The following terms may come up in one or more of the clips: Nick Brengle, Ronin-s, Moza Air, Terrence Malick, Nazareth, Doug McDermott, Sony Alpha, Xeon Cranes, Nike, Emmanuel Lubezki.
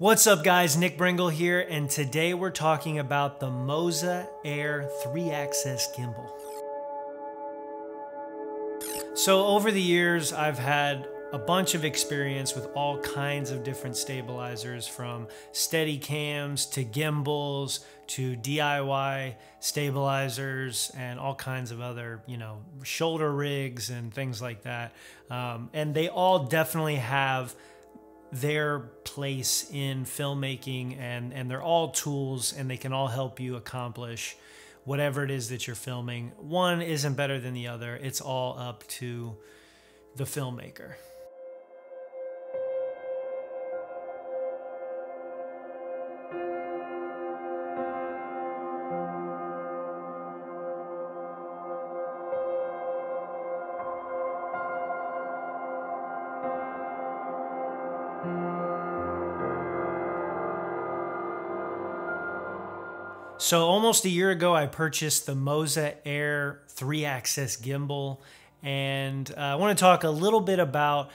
What's up guys, Nick Brengle here, and today we're talking about the Moza Air 3-axis gimbal. So over the years, I've had a bunch of experience with all kinds of different stabilizers, from steady cams to gimbals to DIY stabilizers and all kinds of other, shoulder rigs and things like that. And they all definitely have their place in filmmaking, and they're all tools and they can all help you accomplish whatever it is that you're filming. One isn't better than the other. It's all up to the filmmaker. So almost a year ago, I purchased the Moza Air 3-axis gimbal, and I want to talk a little bit about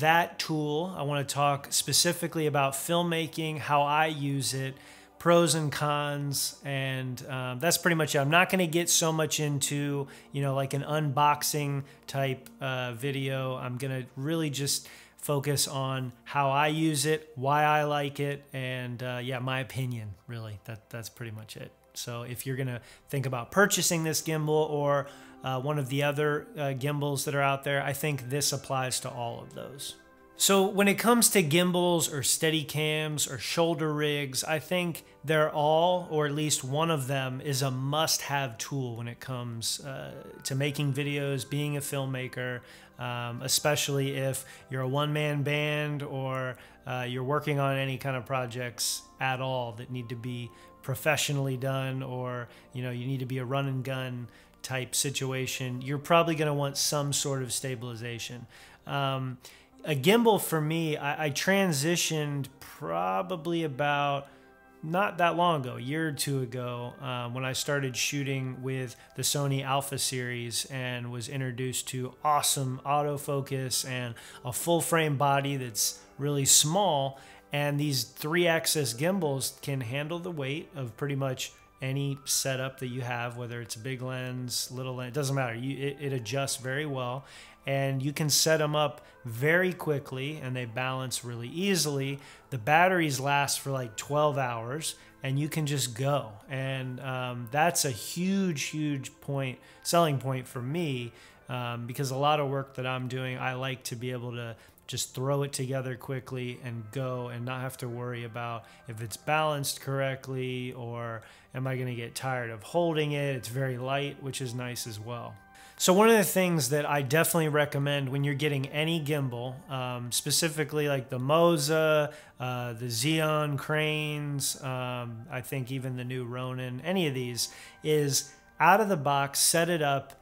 that tool. I want to talk specifically about filmmaking, how I use it, pros and cons, and that's pretty much it. I'm not going to get so much into, like an unboxing type video. I'm going to really just focus on how I use it, why I like it, and yeah, my opinion, really. That's pretty much it. So if you're going to think about purchasing this gimbal or one of the other gimbals that are out there, I think this applies to all of those. So when it comes to gimbals or steady cams or shoulder rigs, I think they're all, or at least one of them, is a must-have tool when it comes to making videos, being a filmmaker, especially if you're a one-man band or you're working on any kind of projects at all that need to be professionally done, or you need to be a run-and-gun type situation. You're probably going to want some sort of stabilization. A gimbal for me, I transitioned probably about not that long ago, a year or two ago, when I started shooting with the Sony Alpha series and was introduced to awesome autofocus and a full frame body that's really small. And these 3-axis gimbals can handle the weight of pretty much any setup that you have, whether it's a big lens, little lens, it doesn't matter. It adjusts very well. And you can set them up very quickly and they balance really easily. The batteries last for like 12 hours and you can just go. And that's a huge, huge point, selling point for me, because a lot of work that I'm doing, I like to be able to just throw it together quickly and go and not have to worry about if it's balanced correctly or am I gonna get tired of holding it. It's very light, which is nice as well. So one of the things that I definitely recommend when you're getting any gimbal, specifically like the Moza, the Xeon Cranes, I think even the new Ronin, any of these, is out of the box, set it up,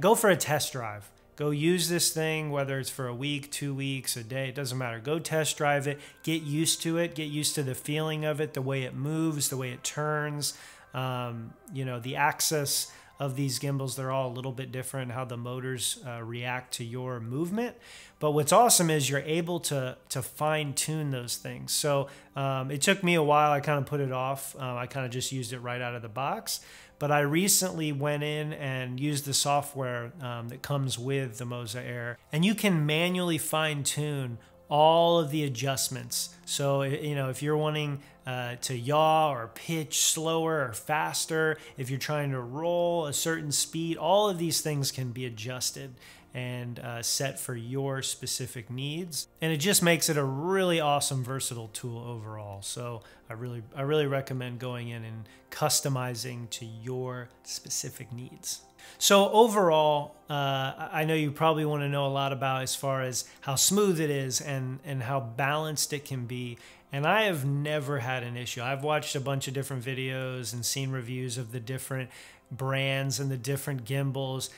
go for a test drive. Go use this thing, whether it's for a week, 2 weeks, a day, it doesn't matter. Go test drive it, get used to it, get used to the feeling of it, the way it moves, the way it turns, the axis of these gimbals, they're all a little bit different, how the motors react to your movement. But what's awesome is you're able to fine tune those things. So it took me a while, I kind of put it off. I kind of just used it right out of the box. But I recently went in and used the software that comes with the Moza Air. And you can manually fine tune all of the adjustments. So, if you're wanting to yaw or pitch slower or faster, if you're trying to roll a certain speed, all of these things can be adjusted and set for your specific needs. And it just makes it a really awesome, versatile tool overall. So I really recommend going in and customizing to your specific needs. So overall, I know you probably want to know a lot about as far as how smooth it is and how balanced it can be. And I have never had an issue. I've watched a bunch of different videos and seen reviews of the different brands and the different gimbals.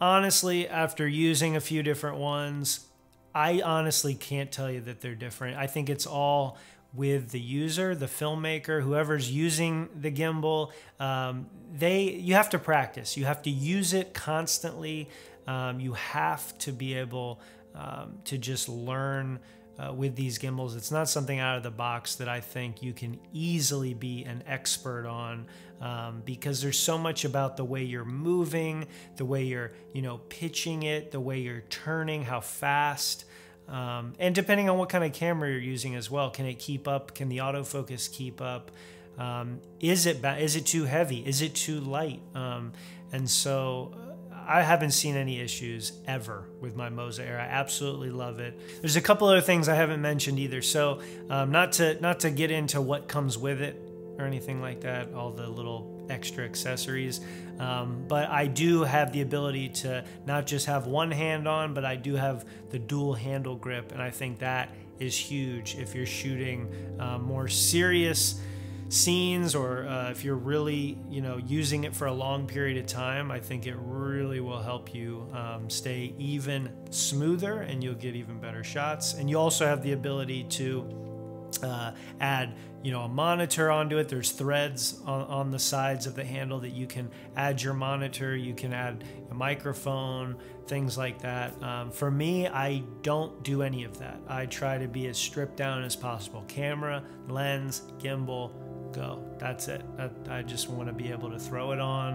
Honestly, after using a few different ones, I honestly can't tell you that they're different. I think it's all with the user, the filmmaker, whoever's using the gimbal. You have to practice. You have to use it constantly. You have to be able to just learn with these gimbals. It's not something out of the box that I think you can easily be an expert on, because there's so much about the way you're moving, the way you're, pitching it, the way you're turning, how fast, and depending on what kind of camera you're using as well. Can it keep up? Can the autofocus keep up? Is it too heavy? Is it too light? And so I haven't seen any issues ever with my Moza Air. I absolutely love it. There's a couple other things I haven't mentioned either. So not to get into what comes with it or anything like that, all the little extra accessories, but I do have the ability to not just have one hand on, but I do have the dual handle grip, and I think that is huge if you're shooting more serious scenes, or if you're really using it for a long period of time. I think it really will help you stay even smoother, and you'll get even better shots. And you also have the ability to add a monitor onto it. There's threads on the sides of the handle that you can add your monitor, you can add a microphone, things like that. For me, I don't do any of that. I try to be as stripped down as possible. Camera, lens, gimbal, go. That's it. I just want to be able to throw it on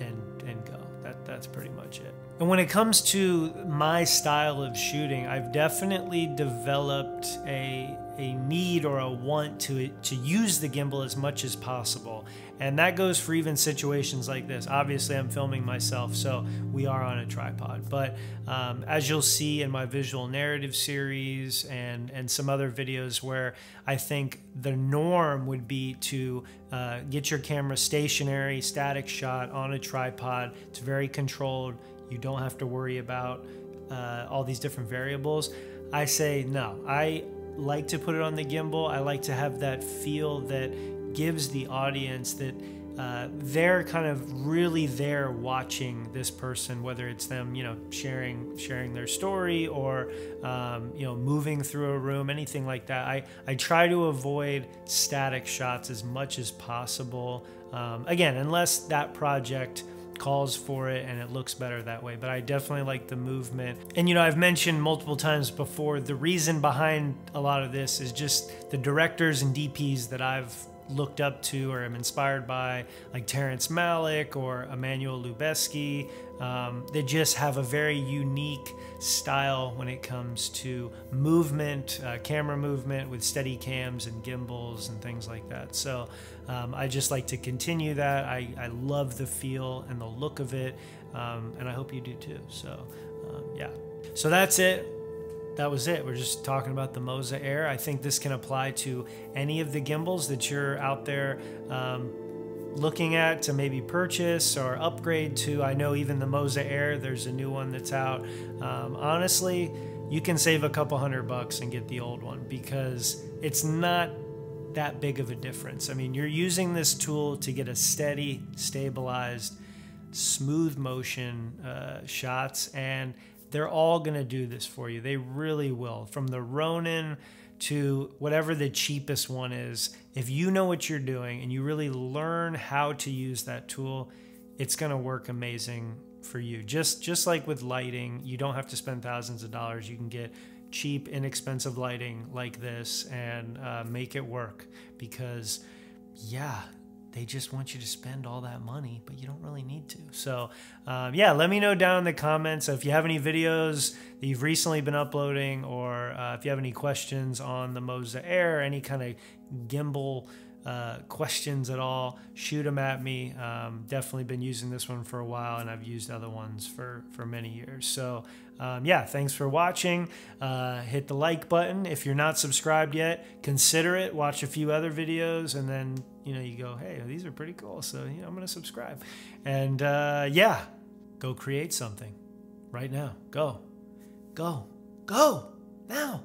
and go. That's pretty much it. And when it comes to my style of shooting, I've definitely developed a need or a want to use the gimbal as much as possible. And that goes for even situations like this. Obviously, I'm filming myself, so we are on a tripod. But as you'll see in my visual narrative series and some other videos where I think the norm would be to get your camera stationary, static shot on a tripod. It's very controlled. You don't have to worry about all these different variables. I say no. I like to put it on the gimbal. I like to have that feel that gives the audience that they're kind of really there watching this person, whether it's them, sharing their story or, moving through a room, anything like that. I try to avoid static shots as much as possible. Again, unless that project calls for it and it looks better that way, but I definitely like the movement. And I've mentioned multiple times before, the reason behind a lot of this is just the directors and DPs that I've looked up to or am inspired by, like Terrence Malick or Emmanuel Lubezki. They just have a very unique style when it comes to movement, camera movement with steady cams and gimbals and things like that. So I just like to continue that. I love the feel and the look of it, and I hope you do too. So yeah, so that's it. That was it. We're just talking about the Moza Air. I think this can apply to any of the gimbals that you're out there looking at to maybe purchase or upgrade to. I know even the Moza Air, there's a new one that's out. Honestly, you can save a couple $100 and get the old one because it's not that big of a difference. I mean, you're using this tool to get a steady, stabilized, smooth motion shots, and they're all going to do this for you. They really will. From the Ronin to whatever the cheapest one is, if you know what you're doing and you really learn how to use that tool, it's going to work amazing for you. Just like with lighting, you don't have to spend thousands of dollars. You can get cheap, inexpensive lighting like this and make it work because, yeah, they just want you to spend all that money, but you don't really need to. So yeah, let me know down in the comments if you have any videos that you've recently been uploading, or if you have any questions on the Moza Air, any kind of gimbal questions at all, shoot them at me. Definitely been using this one for a while, and I've used other ones for many years. So yeah, thanks for watching. Hit the like button. If you're not subscribed yet, consider it. Watch a few other videos, and then you go, hey, these are pretty cool, so I'm gonna subscribe. And yeah, go create something right now. Go now.